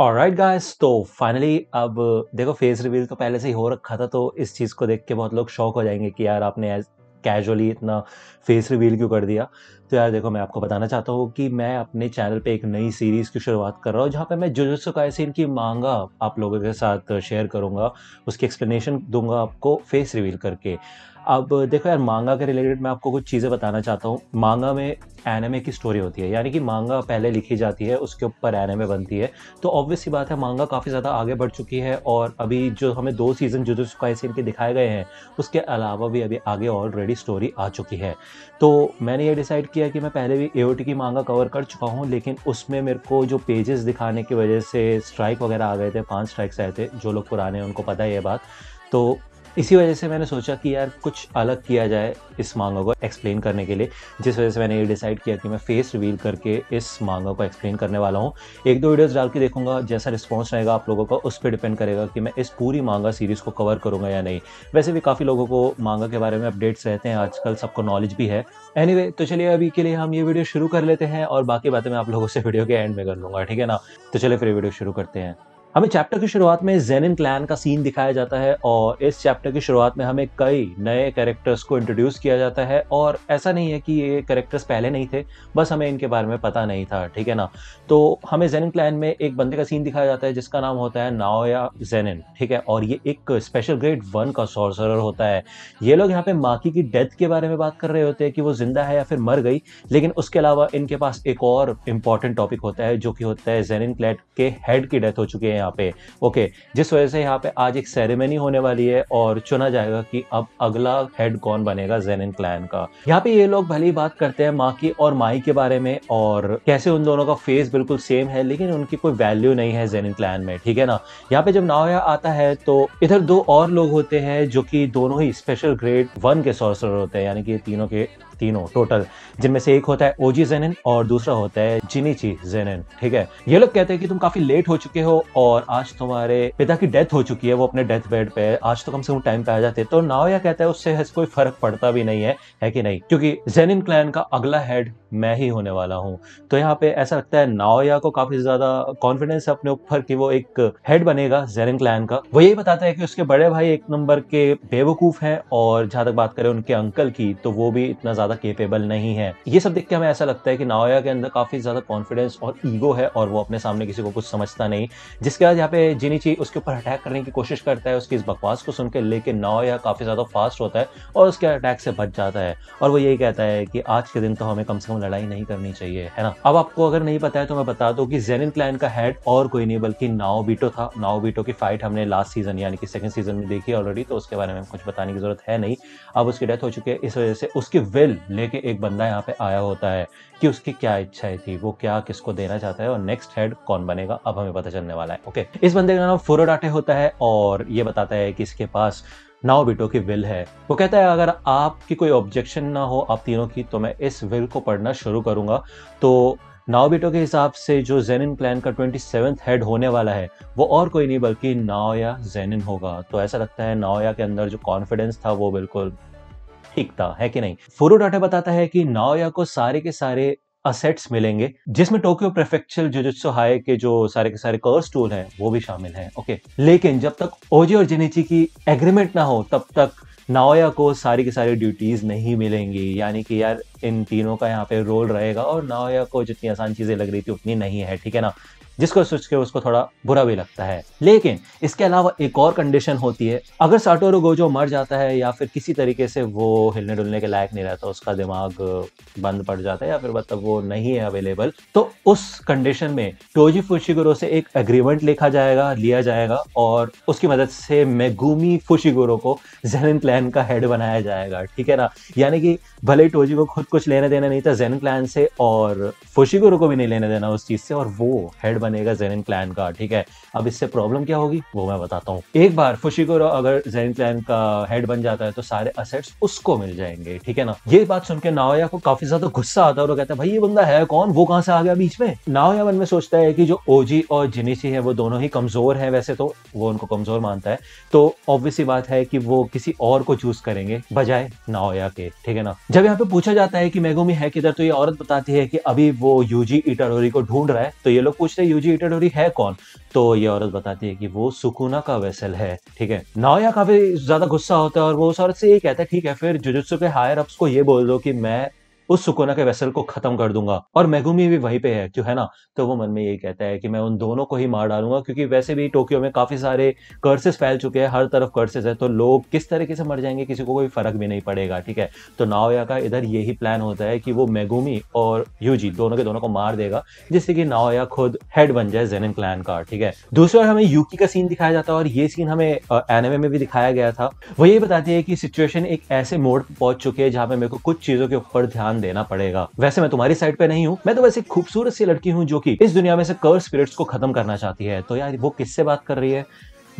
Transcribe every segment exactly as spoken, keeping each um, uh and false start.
Alright guys, तो finally अब देखो फेस रिवील तो पहले से ही हो रखा था, तो इस चीज़ को देख के बहुत लोग शॉक हो जाएंगे कि यार आपने एज कैजुअली इतना फेस रिवील क्यों कर दिया। तो यार देखो, मैं आपको बताना चाहता हूँ कि मैं अपने चैनल पे एक नई सीरीज़ की शुरुआत कर रहा हूँ जहाँ पे मैं जुजुत्सु काइसेन की मांगा आप लोगों के साथ शेयर करूँगा, उसकी एक्सप्लेनेशन दूंगा आपको फेस रिवील करके। अब देखो यार, मांगा के रिलेटेड मैं आपको कुछ चीज़ें बताना चाहता हूँ। मांगा में एनिमे की स्टोरी होती है, यानी कि मांगा पहले लिखी जाती है, उसके ऊपर एनिमे बनती है। तो ऑब्वियस सी बात है मांगा काफ़ी ज़्यादा आगे बढ़ चुकी है और अभी जो हमें दो सीज़न जुजुत्सु काइसेन के दिखाए गए हैं उसके अलावा भी अभी आगे ऑलरेडी स्टोरी आ चुकी है। तो मैंने ये डिसाइड किया कि मैं पहले भी एओटी की मांगा कवर कर चुका हूँ, लेकिन उसमें मेरे को जो पेजेस दिखाने की वजह से स्ट्राइक वगैरह आ गए थे, पाँच स्ट्राइक्स आए थे, जो लोग पुराने हैं उनको पता है ये बात। तो इसी वजह से मैंने सोचा कि यार कुछ अलग किया जाए इस मांगा को एक्सप्लेन करने के लिए, जिस वजह से मैंने ये डिसाइड किया कि मैं फेस रिवील करके इस मांगा को एक्सप्लेन करने वाला हूँ। एक दो वीडियोस डाल के देखूंगा, जैसा रिस्पांस रहेगा आप लोगों का उस पर डिपेंड करेगा कि मैं इस पूरी मांगा सीरीज़ को कवर करूँगा या नहीं। वैसे भी काफ़ी लोगों को मांगा के बारे में अपडेट्स रहते हैं आजकल, सबको नॉलेज भी है। एनीवे, तो चलिए अभी के लिए हम ये वीडियो शुरू कर लेते हैं और बाकी बातें मैं आप लोगों से वीडियो के एंड में कर लूँगा, ठीक है ना। तो चलिए फिर वीडियो शुरू करते हैं। हमें चैप्टर की शुरुआत में ज़ेनिन क्लैन का सीन दिखाया जाता है और इस चैप्टर की शुरुआत में हमें कई नए कैरेक्टर्स को इंट्रोड्यूस किया जाता है। और ऐसा नहीं है कि ये कैरेक्टर्स पहले नहीं थे, बस हमें इनके बारे में पता नहीं था, ठीक है ना। तो हमें ज़ेनिन क्लैन में एक बंदे का सीन दिखाया जाता है जिसका नाम होता है नाओया ज़ेनिन, ठीक है। और ये एक स्पेशल ग्रेड वन का सॉर्सरर होता है। ये लोग यहाँ पे माकी की डेथ के बारे में बात कर रहे होते हैं कि वो जिंदा है या फिर मर गई, लेकिन उसके अलावा इनके पास एक और इम्पॉर्टेंट टॉपिक होता है जो कि होता है ज़ेनिन क्लैन के हेड की डेथ हो चुकी है यहाँ पे, ओके। जिस वजह से यहाँ पे आज एक सेरेमनी होने वाली है और चुना जाएगा कि अब अगला हेड कौन बनेगा ज़ेनिन क्लैन का। यहाँ पे ये लोग भले ही बात करते हैं माकी और माई के बारे में और कैसे उन दोनों का फेस बिल्कुल सेम है, लेकिन उनकी कोई वैल्यू नहीं है ज़ेनिन क्लैन में, ठीक है ना। यहाँ पे जब नाओया आता है तो इधर दो और लोग होते हैं जो कि दोनों ही स्पेशल ग्रेड वन के सॉर्सरर होते हैं, यानी कि तीनों के तीनों टोटल, जिनमें से एक होता है ओजी ज़ेनिन और दूसरा होता है जिनिची ज़ेनिन, ठीक है। ये लोग कहते हैं कि तुम काफी लेट हो चुके हो और आज तुम्हारे पिता की डेथ हो चुकी है, वो अपने डेथ बेड पे है, आज तो कम से कम टाइम पे आ जाते। तो नाओया कहता है उससे कोई फर्क पड़ता भी नहीं है, है कि नहीं, क्योंकि ज़ेनिन क्लैन का अगला हेड मैं ही होने वाला हूँ। तो यहाँ पे ऐसा लगता है नाओया को काफी ज्यादा कॉन्फिडेंस है अपने ऊपर कि वो एक हेड बनेगा ज़ेनिन क्लैन का। वो यही बताता है कि उसके बड़े भाई एक नंबर के बेवकूफ हैं और जहां तक बात करें उनके अंकल की तो वो भी इतना ज्यादा केपेबल नहीं है। ये सब देख के हमें ऐसा लगता है कि नाओया के अंदर काफी ज्यादा कॉन्फिडेंस और ईगो है और वो अपने सामने किसी को कुछ समझता नहीं, जिसके बाद यहाँ पे जिनिची उसके ऊपर अटैक करने की कोशिश करता है उसकी इस बकवास को सुनकर, लेकिन नाओया काफी ज्यादा फास्ट होता है और उसके अटैक से बच जाता है। और वो यही कहता है कि आज के दिन तो हमें कम से कम लड़ाई नहीं करनी चाहिए, है ना। अब आपको अगर नहीं पता है तो मैं बता दूं कि ज़ेनिन क्लैन का हेड और कोई नहीं बल्कि नाओबिटो था। नाओबिटो की फाइट हमने लास्ट सीजन यानी कि सेकंड सीजन में देखी ऑलरेडी, तो उसके बारे में कुछ बताने की जरूरत है नहीं। अब उसकी डेथ हो चुकी है, इस वजह से उसकी विल लेके एक बंदा यहाँ पे आया होता है कि उसकी क्या इच्छाएं थी, वो क्या किसको देना चाहता है और नेक्स्ट हेड कौन बनेगा अब हमें पता चलने वाला है, ओके। इस बंदे का नाम फुरोडाटे होता है और ये बताता है कि इसके पास नाओबिटो की विल है। वो कहता है अगर आपकी कोई ऑब्जेक्शन ना हो आप तीनों की तो मैं इस विल को पढ़ना शुरू करूंगा। तो नाओबिटो के हिसाब से जो ज़ेनिन क्लैन का ट्वेंटी सेवन्थ हेड होने वाला है वो और कोई नहीं बल्कि नाओया ज़ेनिन होगा। तो ऐसा लगता है नाओया के अंदर जो कॉन्फिडेंस था वो बिल्कुल ठीक था, है कि नहीं। फुरोडाटे बताता है कि नाओया को सारे के सारे असेट्स मिलेंगे जिसमें टोक्यो प्रेफेक्चुअल जुजुत्सु हाई के जो सारे के सारे कर्स टूल हैं वो भी शामिल हैं, ओके। लेकिन जब तक ओजी और जिनिची की एग्रीमेंट ना हो तब तक नाओया को सारी की सारी ड्यूटीज नहीं मिलेंगी, यानी कि यार इन तीनों का यहाँ पे रोल रहेगा और नाओया को जितनी आसान चीजें लग रही थी उतनी नहीं है, ठीक है ना, जिसको सोच के उसको थोड़ा बुरा भी लगता है। लेकिन इसके अलावा एक और कंडीशन होती है, अगर साटोरू गोजो मर जाता है या फिर किसी तरीके से वो हिलने डुलने के लायक नहीं रहता, उसका दिमाग बंद पड़ जाता है या फिर मतलब वो नहीं है अवेलेबल, तो उस कंडीशन में टोजी फुशिगुरो से एक एग्रीमेंट लिखा जाएगा लिया जाएगा और उसकी मदद से मेगुमी फुशिगुरो को ज़ेनिन क्लैन का हेड बनाया जाएगा, ठीक है ना। यानी कि भले ही टोजी को खुद कुछ लेने देना नहीं था ज़ेनिन क्लैन से और फुशिगुरो को भी नहीं लेने देना उस चीज से, और वो हेड बनेगा ज़ेनिन क्लैन का, ठीक है। अब इससे प्रॉब्लम क्या होगी वो मैं बताता हूँ। एक बार फुशिगुरो अगर ज़ेनिन क्लैन का हेड बन जाता है तो सारे असेट्स उसको मिल जाएंगे, ठीक है ना। ये बात सुनकर नाओया को काफी ज्यादा गुस्सा आता है और वो कहता है भाई ये बंदा है कौन, वो कहां से आ गया बीच में। नाओया मन में सोचता है कि जो ओजी और जिनिची है वो दोनों ही कमजोर है, वैसे तो वो उनको कमजोर मानता है, तो ऑब्वियसली बात है कि वो किसी और को चूज करेंगे बजाय नाओया के, ठीक है ना। जब यहाँ पे पूछा जाता है कि मेगुमी है किधर तो ये औरत बताती है कि अभी वो यूजी इटाडोरी को ढूंढ रहा है। तो ये लोग पूछते हैं यूजी इटाडोरी है कौन, तो ये औरत बताती है कि वो सुकुना का वेसल है। ठीक है, नाओया काफी ज्यादा गुस्सा होता है और वो उस औरत से यही कहता है ठीक है फिर जुजुत्सु के हायर अप्स को ये बोल दो कि मैं उस सुकुना के वेसल को खत्म कर दूंगा। और मेगुमी भी वहीं पे है क्यों है ना, तो वो मन में यही कहता है कि मैं उन दोनों को ही मार डालूंगा क्योंकि वैसे भी टोक्यो में काफी सारे कर्सेस फैल चुके हैं, हर तरफ कर्सेस है तो लोग किस तरीके से मर जाएंगे किसी को कोई फर्क भी नहीं पड़ेगा। ठीक है, तो नाओया का इधर यही प्लान होता है कि वो मेगुमी और यूजी दोनों के दोनों को मार देगा जिससे कि नाओया खुद हेड बन जाए जेनिन क्लैन का। ठीक है, दूसरी ओर हमें यूकी का सीन दिखाया जाता है और ये सीन हमें एनिमे में भी दिखाया गया था। वो ये बताती है कि सिचुएशन एक ऐसे मोड़ पर पहुंच चुकी है जहां पे मेरे को कुछ चीजों के ऊपर ध्यान देना पड़ेगा। वैसे मैं तुम्हारी साइड पे नहीं हूँ, मैं तो वैसे खूबसूरत सी लड़की हूँ जो कि इस दुनिया में से कर्स स्पिरिट्स को खत्म करना चाहती है। तो यार वो किससे बात कर रही है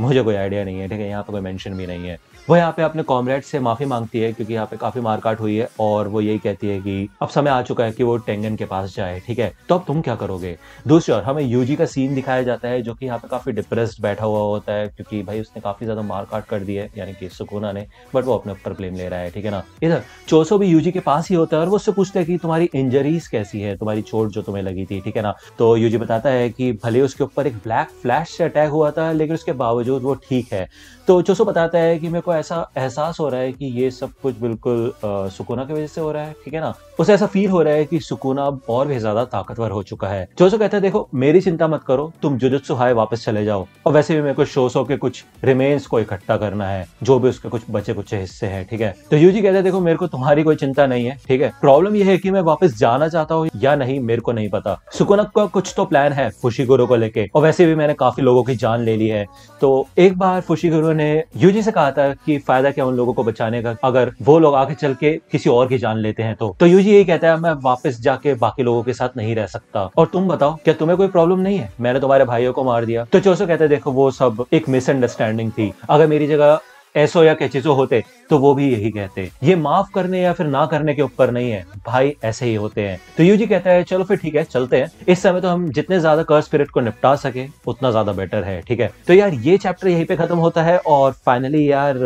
मुझे कोई आइडिया नहीं है। ठीक है, यहाँ पे कोई मेंशन भी नहीं है। वो यहाँ पे अपने कॉमरेड से माफी मांगती है क्योंकि यहाँ पे काफी मारकाट हुई है और वो यही कहती है कि अब समय आ चुका है कि वो टेंगन के पास जाए। ठीक है, तो अब तुम क्या करोगे। दूसरी ओर हमें यूजी का सीन दिखाया जाता है जो कि यहाँ पे काफी डिप्रेस्ड बैठा हुआ होता है क्योंकि भाई उसने काफी ज्यादा मारकाट कर दी है यानी कि सुकुना ने, बट वो अपने ऊपर ब्लेम ले रहा है। ठीक है ना, इधर चोसो भी यूजी के पास ही होता है और वो उससे पूछता है कि तुम्हारी इंजरीज कैसी है, तुम्हारी चोट जो तुम्हें लगी थी। ठीक है ना, तो यूजी बताता है कि भले उसके ऊपर एक ब्लैक फ्लैश से अटैक हुआ था लेकिन उसके बावजूद वो ठीक है। तो चोसो बताता है कि मेरे को ऐसा एहसास हो रहा है कि ये सब कुछ बिल्कुल आ, सुकुना की वजह से हो रहा है। ठीक है ना, उसे ऐसा फील हो रहा है कि सुकुना अब और भी ज्यादा ताकतवर हो चुका है। चोसो कहता है देखो मेरी चिंता मत करो, तुम जुजुत्सु हाय वापस चले जाओ और वैसे भी मेरे को शोसो के कुछ रिमेन्स को इकट्ठा करना है जो भी उसके कुछ बचे कुछ हिस्से हैं। ठीक है, तो यूजी कहता है देखो मेरे को तुम्हारी कोई चिंता नहीं है। ठीक है, प्रॉब्लम यह है कि मैं वापस जाना चाहता हूँ या नहीं मेरे को नहीं पता। सुकुना का कुछ तो प्लान है फुशिगुरो को लेके और वैसे भी मैंने काफी लोगों की जान ले ली है। तो एक बार फुशिगुरो ने यूजी से कहा था कि फायदा क्या उन लोगों को बचाने का अगर वो लोग आगे चल के किसी और की जान लेते हैं। तो तो यूजी यही कहता है मैं वापस जाके बाकी लोगों के साथ नहीं रह सकता और तुम बताओ क्या तुम्हें कोई प्रॉब्लम नहीं है, मैंने तुम्हारे भाइयों को मार दिया। तो चोसो कहता है देखो वो सब एक मिसअंडरस्टैंडिंग थी, अगर मेरी जगह एसो या केचिसो होते तो वो भी यही कहते। ये माफ करने या फिर ना करने के ऊपर नहीं है, भाई ऐसे ही होते हैं। तो यूजी कहता है चलो फिर ठीक है चलते हैं, इस समय तो हम जितने ज्यादा कर्स स्पिरिट को निपटा सके उतना ज्यादा बेटर है। ठीक है, तो यार ये चैप्टर यहीं पे खत्म होता है और फाइनली यार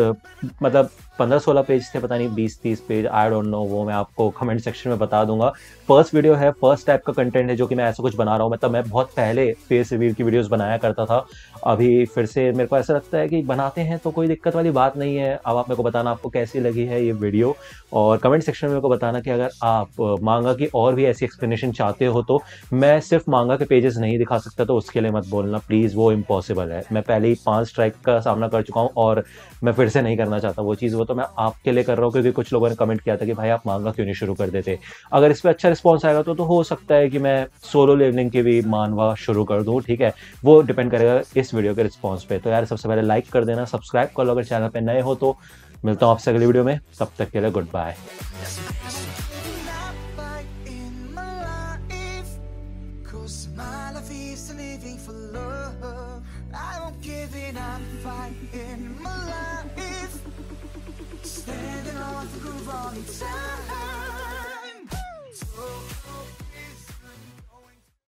मतलब पंद्रह सोलह पेज थे, पता नहीं बीस तीस पेज, आई डोंट नो, वो मैं आपको कमेंट सेक्शन में बता दूंगा। फर्स्ट वीडियो है, फर्स्ट टाइप का कंटेंट है जो कि मैं ऐसा कुछ बना रहा हूँ, मतलब मैं बहुत पहले फेस रिव्यू की वीडियोस बनाया करता था, अभी फिर से मेरे को ऐसा लगता है कि बनाते हैं तो कोई दिक्कत वाली बात नहीं है। अब आप मेरे को बताना आपको कैसी लगी है ये वीडियो और कमेंट सेक्शन में मेरे को बताना कि अगर आप मांगा की और भी ऐसी एक्सप्लेनेशन चाहते हो तो मैं सिर्फ मांगा के पेजेस नहीं दिखा सकता तो उसके लिए मत बोलना प्लीज़, वो इम्पॉसिबल है। मैं पहले ही पाँच स्ट्राइक का सामना कर चुका हूँ और मैं फिर से नहीं करना चाहता वो चीज़, तो मैं आपके लिए कर रहा हूँ क्योंकि कुछ लोगों ने कमेंट किया था कि भाई आप मांगा क्यों नहीं शुरू कर देते। अगर इस पे अच्छा रिस्पांस आएगा तो, तो हो सकता है कि मैं सोलो लेवलिंग की भी मानवा शुरू कर दूँ। ठीक है, वो डिपेंड करेगा इस वीडियो के रिस्पांस पे। तो यार सबसे पहले लाइक कर देना, सब्सक्राइब कर लो अगर चैनल पे नए हो। तो मिलता हूँ आपसे अगली वीडियो में, तब तक के लिए good bye. Standing on the groove all the time.